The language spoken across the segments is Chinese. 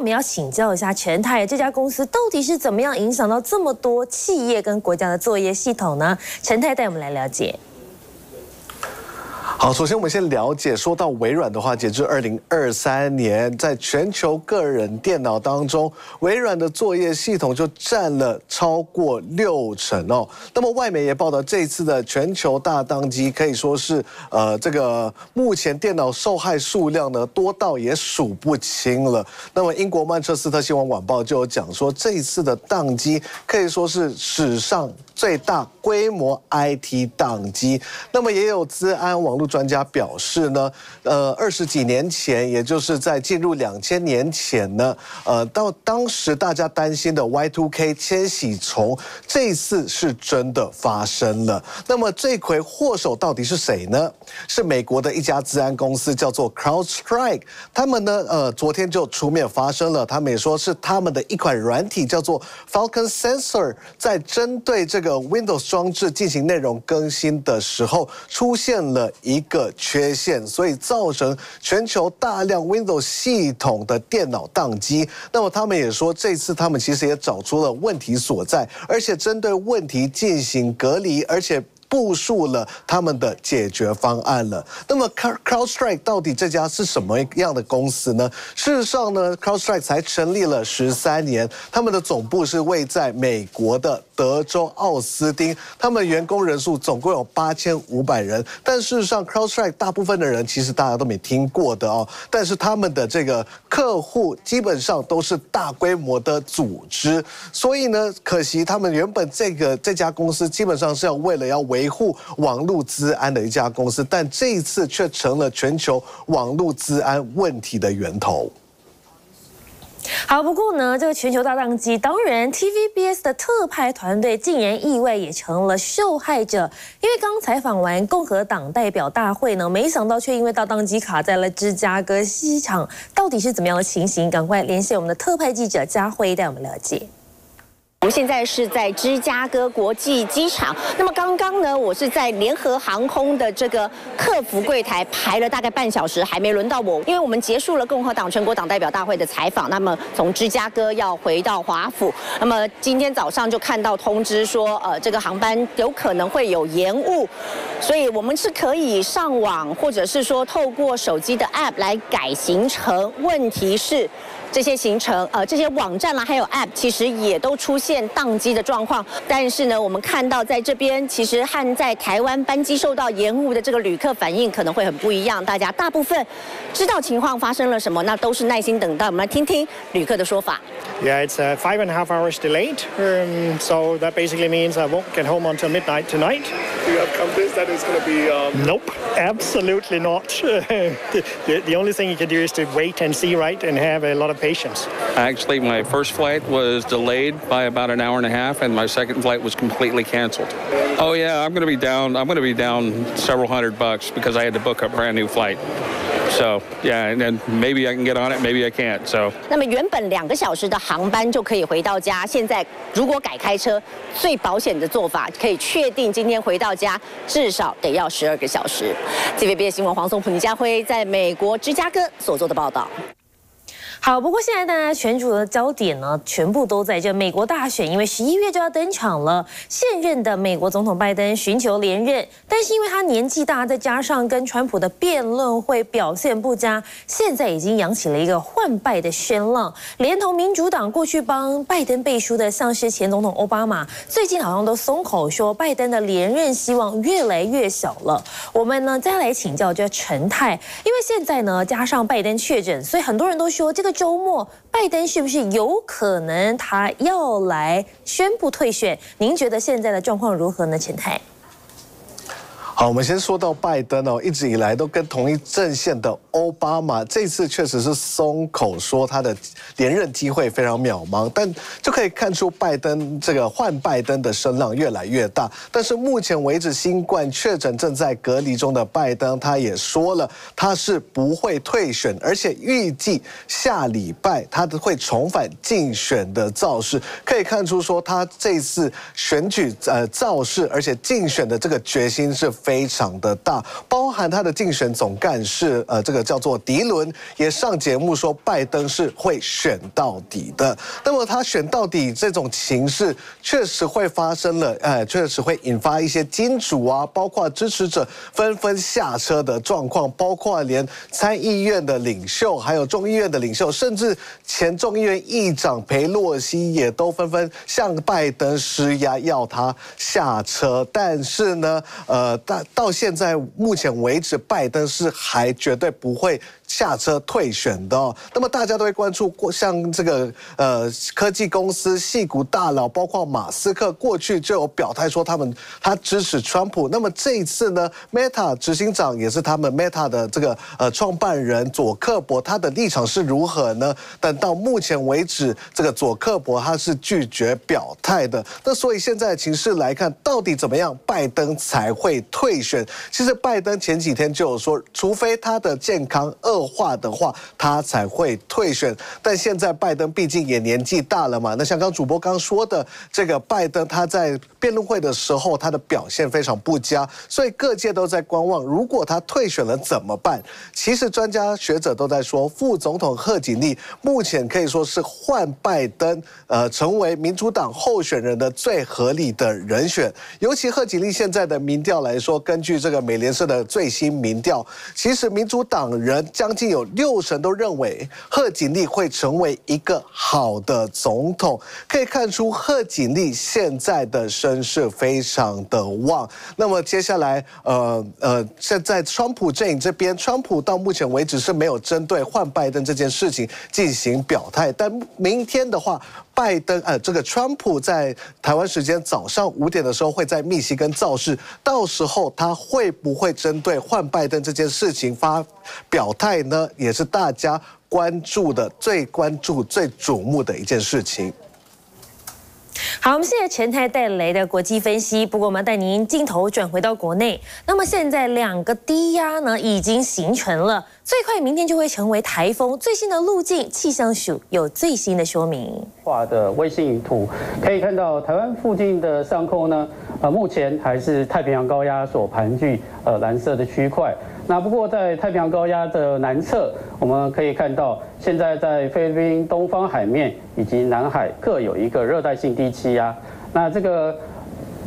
我们要请教一下陈太，这家公司到底是怎么样影响到这么多企业跟国家的作业系统呢？陈太带我们来了解。 好，首先我们先了解，说到微软的话，截至2023年，在全球个人电脑当中，微软的作业系统就占了超过60%哦。那么外媒也报道，这次的全球大当机可以说是，这个目前电脑受害数量呢多到也数不清了。那么英国曼彻斯特新闻晚报就有讲说，这一次的当机可以说是史上最大规模 IT 当机。那么也有资安网络 专家表示呢，20几年前，也就是在进入2000年前呢，到当时大家担心的 Y2K 千禧虫，这次是真的发生了。那么罪魁祸首到底是谁呢？是美国的一家资安公司，叫做 CrowdStrike。他们呢，昨天就出面发声了，他们也说是他们的一款软体叫做 Falcon Sensor， 在针对这个 Windows 装置进行内容更新的时候，出现了一个缺陷，所以造成全球大量 Windows 系统的电脑宕机。那么他们也说，这次他们其实也找出了问题所在，而且针对问题进行隔离，而且 部署了他们的解决方案了。那么 CrowdStrike 到底这家是什么样的公司呢？事实上呢 ，CrowdStrike 才成立了13年，他们的总部是位在美国的德州奥斯汀，他们员工人数总共有8500人。但事实上 ，CrowdStrike 大部分的人其实大家都没听过的哦。但是他们的这个客户基本上都是大规模的组织，所以呢，可惜他们原本这家公司基本上是要为了要维护网络资安的一家公司，但这一次却成了全球网络资安问题的源头。 好，不过呢，这个全球大当机，当然 TVBS 的特派团队竟然意外也成了受害者，因为刚采访完共和党代表大会呢，没想到却因为大当机卡在了芝加哥机场，到底是怎么样的情形？赶快连线我们的特派记者佳慧，带我们了解。 我们现在是在芝加哥国际机场。那么刚刚呢，我是在联合航空的这个客服柜台排了大概半小时，还没轮到我，因为我们结束了共和党全国党代表大会的采访。那么从芝加哥要回到华府。那么今天早上就看到通知说，这个航班有可能会有延误，所以我们是可以上网或者是说透过手机的 App 来改行程。问题是， 这些行程，这些网站啦，还有 App， 其实也都出现宕机的状况。但是呢，我们看到在这边，其实和在台湾班机受到延误的这个旅客反应可能会很不一样。大家大部分知道情况发生了什么，那都是耐心等待。我们来听听旅客的说法。Yeah, it's 5.5 hours delayed, so that basically means I won't get home until midnight tonight. Do you have confidence that it's going to be? Nope, absolutely not. The only thing you can do is to wait and see, right, and have a lot of patience. Actually, my first flight was delayed by about an hour and a half, and my second flight was completely canceled. Oh yeah, I'm going to be down. I'm going to be down several $100 because I had to book a brand new flight. So yeah, and then maybe I can get on it, maybe I can't. So. 那么原本2个小时的航班就可以回到家，现在如果改开车，最保险的做法可以确定今天回到家至少得要12个小时。TVBS 新闻黄松普、倪家辉在美国芝加哥所做的报道。 好，不过现在大家选举的焦点呢，全部都在这美国大选，因为11月就要登场了。现任的美国总统拜登寻求连任，但是因为他年纪大，再加上跟川普的辩论会表现不佳，现在已经扬起了一个换拜的声浪。连同民主党过去帮拜登背书的，像是前总统奥巴马，最近好像都松口说拜登的连任希望越来越小了。我们呢再来请教这陈太，因为现在呢加上拜登确诊，所以很多人都说这个 周末，拜登是不是有可能他要来宣布退选？您觉得现在的状况如何呢，陈太？ 好，我们先说到拜登哦，一直以来都跟同一阵线的奥巴马，这次确实是松口说他的连任机会非常渺茫，但就可以看出拜登这个换拜登的声浪越来越大。但是目前为止，新冠确诊正在隔离中的拜登，他也说了他是不会退选，而且预计下礼拜他会重返竞选的造势。可以看出说他这次选举造势，而且竞选的这个决心是非常非常的大，包含他的竞选总干事这个叫做迪伦也上节目说拜登是会选到底的。那么他选到底这种情势确实会发生了，确实会引发一些金主啊，包括支持者纷纷下车的状况，包括连参议院的领袖，还有众议院的领袖，甚至前众议院议长裴洛西也都纷纷向拜登施压，要他下车。但是呢，到现在目前为止，拜登是还绝对不会下车退选的哦。那么大家都会关注像这个科技公司矽谷大佬，包括马斯克过去就有表态说他支持川普。那么这一次呢， Meta 执行长也是他们 Meta 的这个创办人佐克伯，他的立场是如何呢？但到目前为止，这个佐克伯他是拒绝表态的。那所以现在的情势来看，到底怎么样拜登才会退选？其实拜登前几天就有说，除非他的健康恶化的话，他才会退选。但现在拜登毕竟也年纪大了嘛，那像刚主播刚说的，这个拜登他在辩论会的时候，他的表现非常不佳，所以各界都在观望，如果他退选了怎么办？其实专家学者都在说，副总统贺锦丽目前可以说是换拜登，成为民主党候选人的最合理的人选。尤其贺锦丽现在的民调来说，根据这个美联社的最新民调，其实民主党人将近有60%都认为贺锦丽会成为一个好的总统，可以看出贺锦丽现在的声势非常的旺。那么接下来，现在川普阵营这边，川普到目前为止是没有针对换拜登这件事情进行表态，但明天的话，川普在台湾时间早上5点的时候会在密西根造势，到时候他会不会针对换拜登这件事情发表态呢？也是大家关注的、最关注、最瞩目的一件事情。好，我们现在前台带来的国际分析，不过我们要带您镜头转回到国内。那么现在两个低压呢已经形成了，最快明天就会成为台风。最新的路径，气象署有最新的说明。画的卫星云图可以看到，台湾附近的上空呢，目前还是太平洋高压所盘踞蓝色的区块。那不过在太平洋高压的南侧，我们可以看到，现在在菲律宾东方海面以及南海各有一个热带性低气压。那这个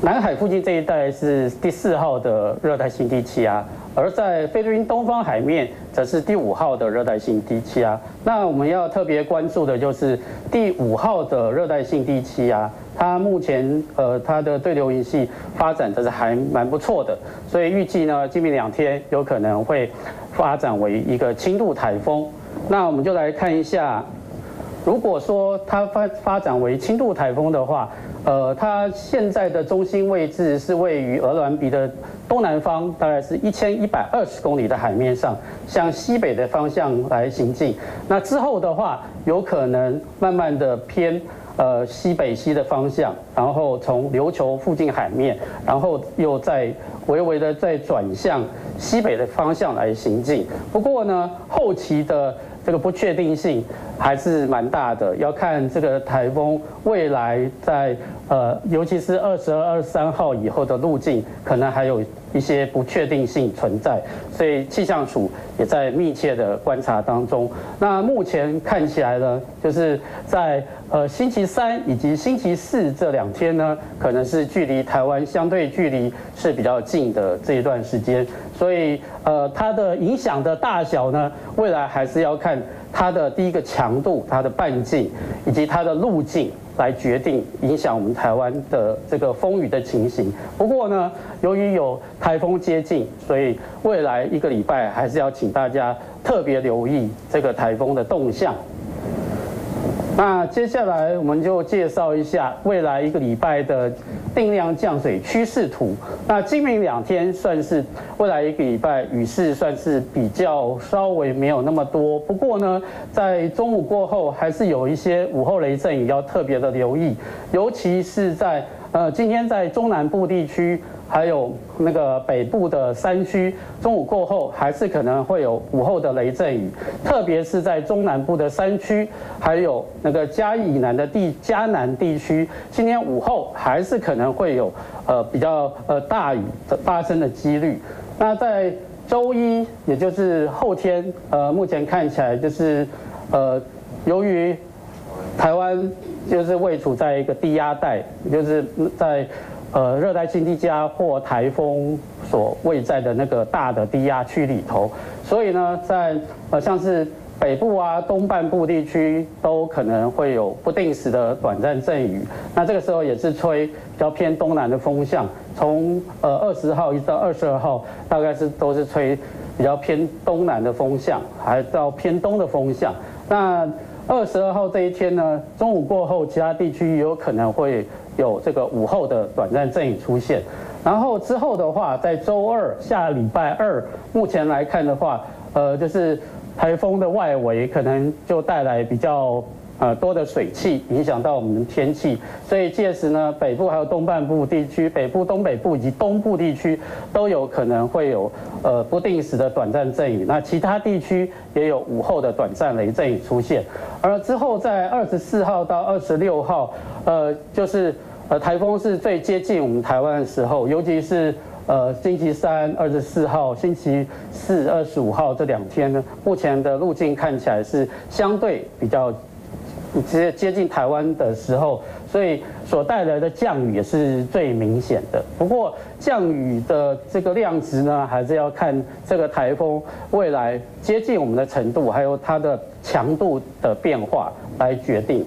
南海附近这一带是第4号的热带性低气压，而在菲律宾东方海面则是第5号的热带性低气压。那我们要特别关注的就是第5号的热带性低气压。它目前它的对流云系发展的是还蛮不错的，所以预计呢，今明2天有可能会发展为一个轻度台风。那我们就来看一下，如果说它发展为轻度台风的话，它现在的中心位置是位于鹅銮鼻的东南方，大概是1120公里的海面上，向西北的方向来行进。那之后的话，有可能慢慢的偏西北西的方向，然后从琉球附近海面，然后又再微微的再转向西北的方向来行进。不过呢，后期的这个不确定性还是蛮大的，要看这个台风未来在尤其是22、23号以后的路径，可能还有一些不确定性存在，所以气象署也在密切的观察当中。那目前看起来呢，就是在星期3以及星期4这2天呢，可能是距离台湾相对距离是比较近的这一段时间，所以它的影响的大小呢，未来还是要看它的第一个强度、它的半径以及它的路径来决定影响我们台湾的这个风雨的情形。不过呢，由于有台风接近，所以未来1个礼拜还是要请大家特别留意这个台风的动向。那接下来我们就介绍一下未来1个礼拜的定量降水趋势图。那今明2天算是未来1个礼拜雨势算是比较稍微没有那么多，不过呢，在中午过后还是有一些午后雷阵雨要特别的留意，尤其是在今天在中南部地区，还有那个北部的山区，中午过后还是可能会有午后的雷阵雨，特别是在中南部的山区，还有那个嘉义以南的嘉南地区，今天午后还是可能会有比较大雨的发生的几率。那在周一，也就是后天，目前看起来就是由于台湾就是位处在一个低压带，就是在热带性低气压或台风所位在的那个大的低压区里头，所以呢，在像是北部啊、东半部地区都可能会有不定时的短暂阵雨。那这个时候也是吹比较偏东南的风向，从20号一直到22号，大概是都是吹比较偏东南的风向，还到偏东的风向。那22号这一天呢，中午过后，其他地区也有可能会有这个午后的短暂阵雨出现。然后之后的话，在周二下礼拜二，目前来看的话，就是台风的外围可能就带来比较多的水汽，影响到我们的天气。所以届时呢，北部还有东半部地区、北部、东北部以及东部地区都有可能会有不定时的短暂阵雨。那其他地区也有午后的短暂雷阵雨出现。而之后在24号到26号，就是台风是最接近我们台湾的时候，尤其是星期三24号、星期四25号这2天呢，目前的路径看起来是相对比较接近台湾的时候，所以所带来的降雨也是最明显的。不过降雨的这个量值呢，还是要看这个台风未来接近我们的程度，还有它的强度的变化来决定。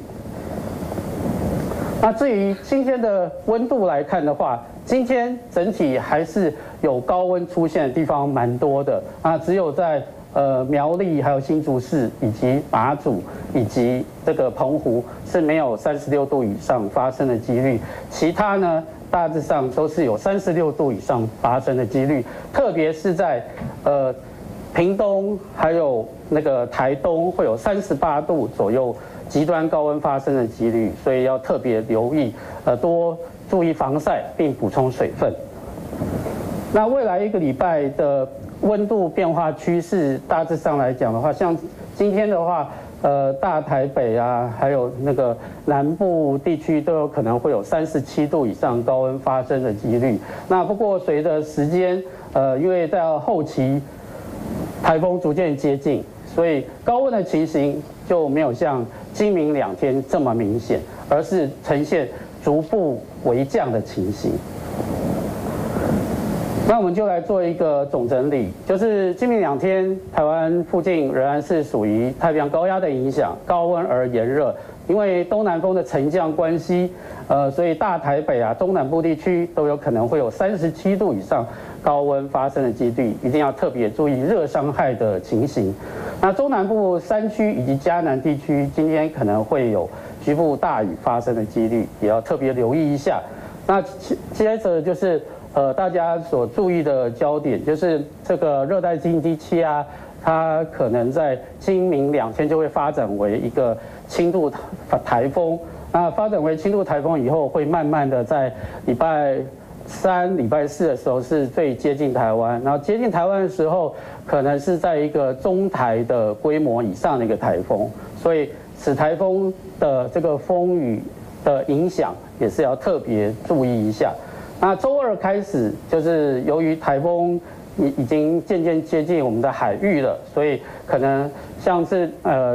那至于今天的温度来看的话，今天整体还是有高温出现的地方蛮多的，那只有在苗栗、还有新竹市以及马祖以及这个澎湖是没有36度以上发生的几率，其他呢大致上都是有36度以上发生的几率，特别是在屏东还有那个台东会有38度左右极端高温发生的几率，所以要特别留意，多注意防晒并补充水分。那未来1个礼拜的温度变化趋势，大致上来讲的话，像今天的话，大台北啊，还有那个南部地区都有可能会有37度以上高温发生的几率。那不过随着时间，因为到后期台风逐渐接近，所以高温的情形就没有像今明2天这么明显，而是呈现逐步微降的情形。那我们就来做一个总整理，就是今明2天，台湾附近仍然是属于太平洋高压的影响，高温而炎热。因为东南风的沉降关系，所以大台北啊、中南部地区都有可能会有37度以上高温发生的几率，一定要特别注意热伤害的情形。那中南部山区以及嘉南地区今天可能会有局部大雨发生的几率，也要特别留意一下。那接着就是大家所注意的焦点就是这个热带性低气压，它可能在今明2天就会发展为一个轻度台风。那发展为轻度台风以后，会慢慢的在礼拜3、礼拜4的时候是最接近台湾，然后接近台湾的时候，可能是在一个中台的规模以上的一个台风，所以此台风的这个风雨的影响也是要特别注意一下。那周二开始，就是由于台风已经渐渐接近我们的海域了，所以可能像是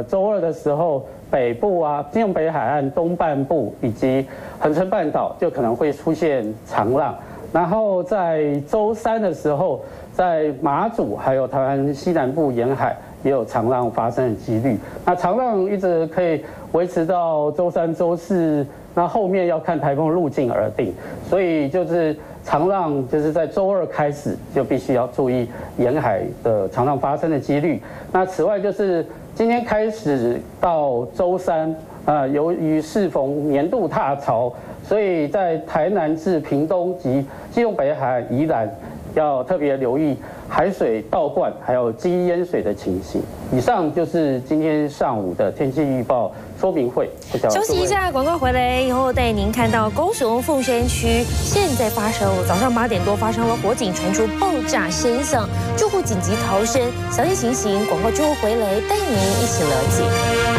周二的时候，北部啊、金融北海岸东半部以及恒春半岛就可能会出现长浪。然后在周3的时候，在马祖还有台湾西南部沿海也有长浪发生的几率。那长浪一直可以维持到周3、周4。那后面要看台风路径而定，所以就是长浪就是在周2开始就必须要注意沿海的长浪发生的几率。那此外就是今天开始到周3，由于适逢年度踏潮，所以在台南至屏东及基隆北海、宜兰要特别留意海水倒灌还有积淹水的情形。以上就是今天上午的天气预报说明会。休息一下，广告回来以后带您看到高雄凤山区现在发生早上8点多发生了火警，传出爆炸声响，住户紧急逃生。详细情形，广告之后回来带您一起了解。